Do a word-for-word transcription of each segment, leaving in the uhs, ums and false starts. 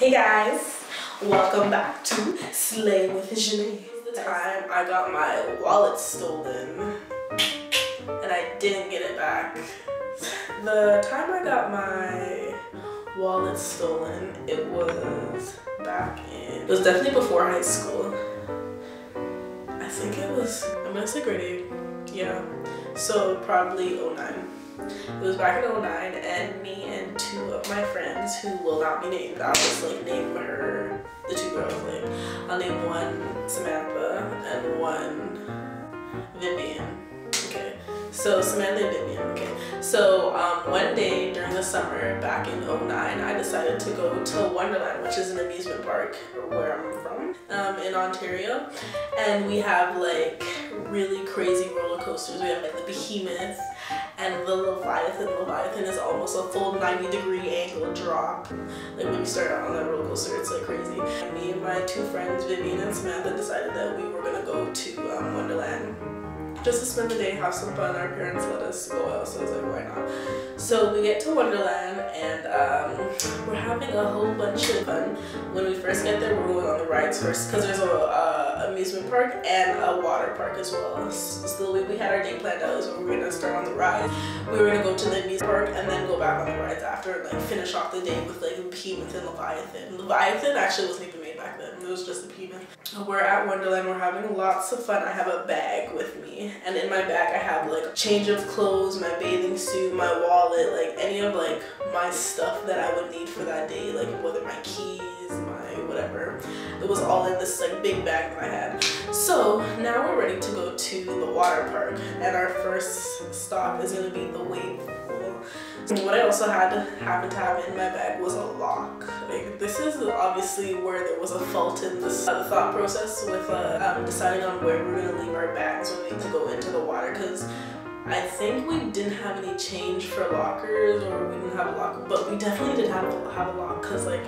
Hey guys, welcome back to Slay with Zhané. The time I got my wallet stolen and I didn't get it back. The time I got my wallet stolen, it was back in, it was definitely before high school. I think it was, I'm gonna say grade eight, yeah. So probably oh nine. It was back in oh nine, and me and two of my friends who will not be named, I'll just like name her, the two girls, like I'll name one Samantha and one Vivian. Okay, so Samantha and Vivian. Okay, so um, one day during the summer back in oh nine, I decided to go to Wonderland, which is an amusement park where I'm from um, in Ontario, and we have like really crazy roller coasters. We have like the Behemoth and the Leviathan. Leviathan is almost a full ninety degree angle drop. Like when you start out on that roller coaster, it's like crazy. Me and my two friends, Vivian and Samantha, decided that we were gonna go to um, Wonderland just to spend the day, have some fun. Our parents let us go out, so I was like, why not? So we get to Wonderland and um, we're having a whole bunch of fun. When we first get there, we're going on the rides first because there's a uh, amusement park and a water park as well. So the way we had our day planned out is we were gonna start on the ride. We were gonna go to the amusement park and then go back on the rides after, and like finish off the day with like the Behemoth and Leviathan. Leviathan actually wasn't even made back then. It was just the Piemann. We're at Wonderland. We're having lots of fun. I have a bag with me, and in my bag I have like a change of clothes, my bathing suit, my wallet, like any of like my stuff that I would need for that day, like whether my keys, my whatever. It was all in this like big bag that I had. So now we're ready to go to the water park, and our first stop is going to be the wave pool. So what I also had to happen to have in my bag was a lock. Like this is obviously where there was a fault in this uh, thought process with uh, um, deciding on where we're going to leave our bags when we need to go into the water, because I think we didn't have any change for lockers, or we didn't have a lock, but we definitely did have, have a lock, because like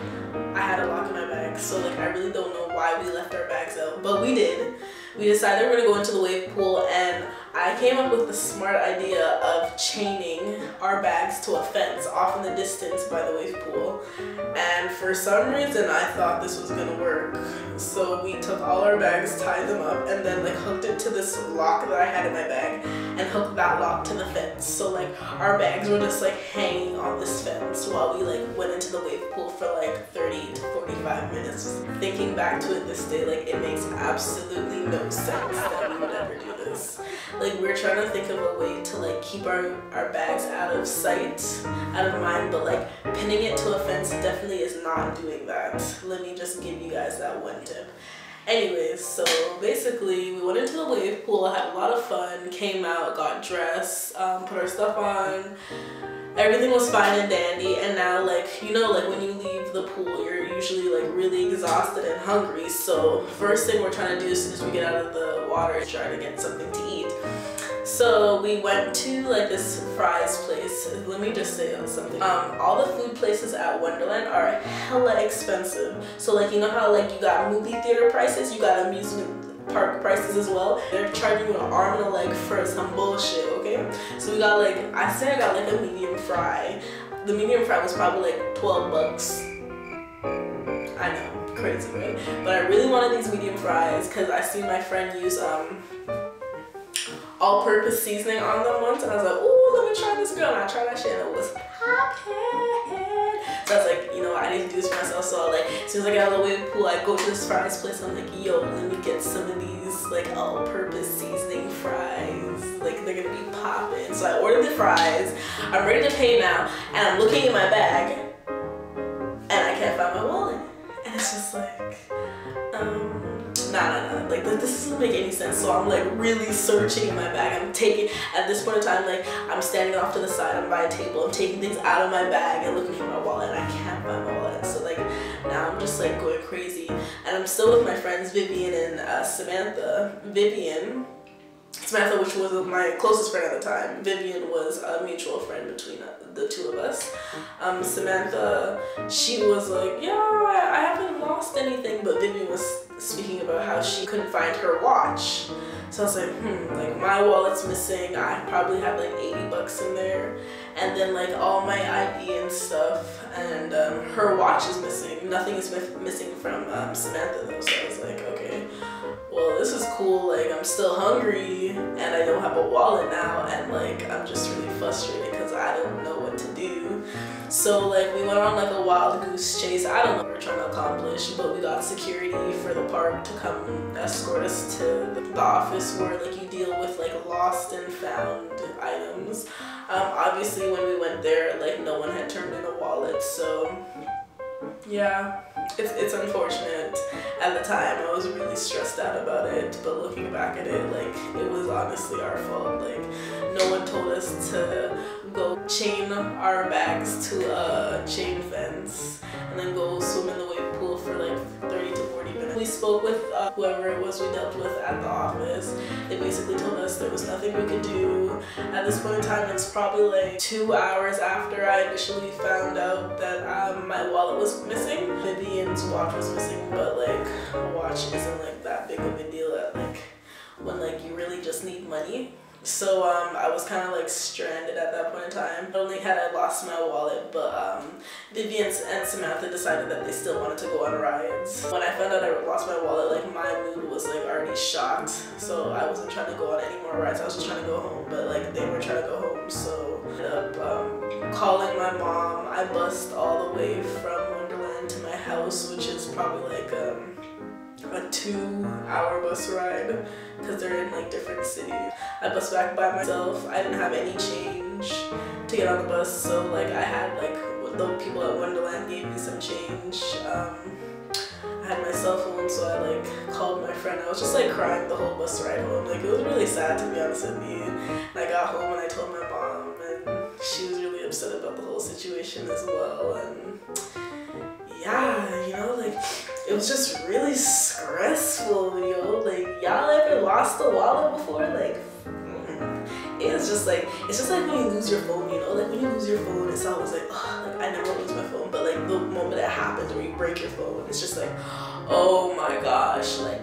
I had a lock in my bag, so like I really don't know why we left our bags out, but we did. We decided we're gonna go into the wave pool, and I came up with the smart idea of chaining our bags to a fence off in the distance by the wave pool. And for some reason I thought this was gonna work. So we took all our bags, tied them up, and then like hooked it to this lock that I had in my bag, and hooked that lock to the fence. So like our bags were just like hanging on this fence while we like went into the wave pool for like thirty to forty-five minutes. Thinking back to it this day, like it makes absolutely no sense that we would ever do this. Like we're trying to think of a way to like keep our, our bags out of sight, out of mind, but like pinning it to a fence definitely is not doing that. Let me just give you guys that one tip. Anyways, so basically we went into the wave pool, had a lot of fun, came out, got dressed, um, put our stuff on. Everything was fine and dandy, and now like, you know, like when you leave the pool, you're usually like really exhausted and hungry. So first thing we're trying to do as soon as we get out of the water is try to get something to eat. So we went to like this fries place. Let me just say something. Um, all the food places at Wonderland are hella expensive. So like, you know how like you got movie theater prices, you got amusement park prices as well. They're charging you an arm and a leg for some bullshit, okay? So we got like, I said I got like a medium fry. The medium fry was probably like twelve bucks. I know, crazy, right? But I really wanted these medium fries because I seen my friend use um all-purpose seasoning on them once, and I was like, ooh, let me try this girl. And I tried that shit and it was poppin'. So I was like, you know, I need to do this for myself. So I like, as soon as I get out of the wave pool, I go to this fries place. I'm like, yo, let me get some of these like all-purpose seasoning fries. Like they're gonna be poppin'. So I ordered the fries. I'm ready to pay now, and I'm looking in my bag, and I can't find my wallet. And it's just like, um. Nah, nah, nah, like this doesn't make any sense. So I'm like really searching in my bag. I'm taking, at this point in time, like I'm standing off to the side, I'm by a table, I'm taking things out of my bag and looking for my wallet, and I can't find my wallet. So like now I'm just like going crazy, and I'm still with my friends Vivian and uh, Samantha. Vivian, Samantha, which was my closest friend at the time, Vivian was a mutual friend between the two of us. um, Samantha, she was like, yeah, I haven't lost anything, but Vivian was speaking about how she couldn't find her watch. So I was like, hmm, like my wallet's missing, I probably have like eighty bucks in there, and then like all my I D and stuff, and um, her watch is missing. Nothing is missing from um, Samantha though, so I was like, okay, well this is cool, like I'm still hungry, and I don't have a wallet now, and like I'm just really frustrated because I don't know what to do. So like we went on like a wild goose chase. I don't know what we're trying to accomplish, but we got security for the park to come escort us to the office where like you deal with like lost and found items. Um, obviously when we went there, like no one had turned in a wallet, so yeah, it's, it's unfortunate. At the time I was really stressed out about it, but looking back at it, like it was honestly our fault. Like no one told us to go chain our bags to a chain fence and then go swim in the wave pool for like thirty to forty minutes. We spoke with uh, whoever it was we dealt with at the office. They basically told us there was nothing we could do. At this point in time, it's probably like two hours after I initially found out that um, my wallet was missing. Vivian's watch was missing, but like a watch isn't like that big of a deal at like when like you really just need money. So um, I was kind of like stranded at that point in time. Not only had I lost my wallet, but um, Vivian and Samantha decided that they still wanted to go on rides. When I found out I lost my wallet, like my mood was like already shot. So I wasn't trying to go on any more rides. I was just trying to go home, but like they were trying to go home. So I ended up um, calling my mom. I bussed all the way from Wonderland to my house, which is probably like um, a two hour bus ride because they're in like different cities. I bussed back by myself. I didn't have any change to get on the bus, so like I had like the people at Wonderland gave me some change. Um, I had my cell phone, so I like called my friend. I was just like crying the whole bus ride home. Like it was really sad, to be honest with me. And I got home and I told my mom, and she was really upset about the whole situation as well. And yeah, you know, like it was just really stressful, yo. Like, y'all ever lost a wallet before? Like, it's just like, it's just like when you lose your phone, you know? Like, when you lose your phone, it's always like, oh, like, I never lose my phone. But like, the moment it happens where you break your phone, it's just like, oh my gosh, like,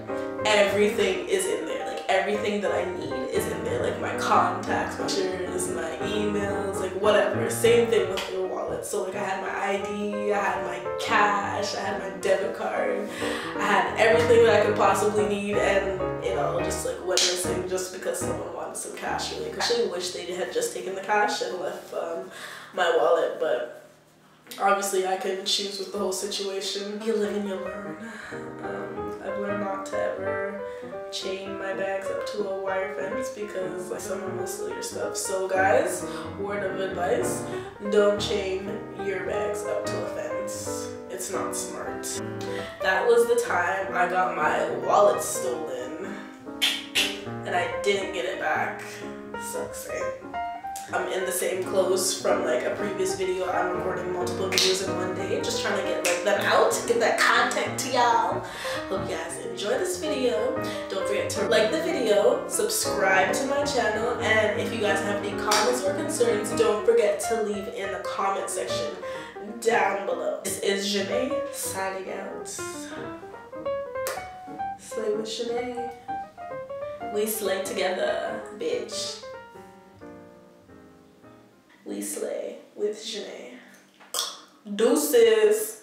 everything is in there. Like, everything that I need is in there. Like, my contacts, my pictures, my emails, like, whatever. Same thing with your wallet. So, like, I had my I D, I had my cash, I had my debit card, I had everything that I could possibly need, and it all just like went missing just because someone wanted some cash really quick. I actually wish they had just taken the cash and left um, my wallet, but obviously I couldn't choose with the whole situation. You live and you learn. Um, I've learned not to ever chain my bags up to a wire fence because like someone will steal your stuff. So guys, word of advice, don't chain your bags up to a fence. It's not smart. That was the time I got my wallet stolen and I didn't get it back. Sucks, right? I'm in the same clothes from like a previous video. I'm recording multiple videos in one day, just trying to get like them out, get that content to y'all. Hope you guys enjoy this video. Don't forget to like the video, subscribe to my channel, and if you guys have any comments or concerns, don't forget to leave in the comment section down below. This is Zhané signing out. Slay with Zhané. We slay together, bitch. We slay with Zhané. Deuces.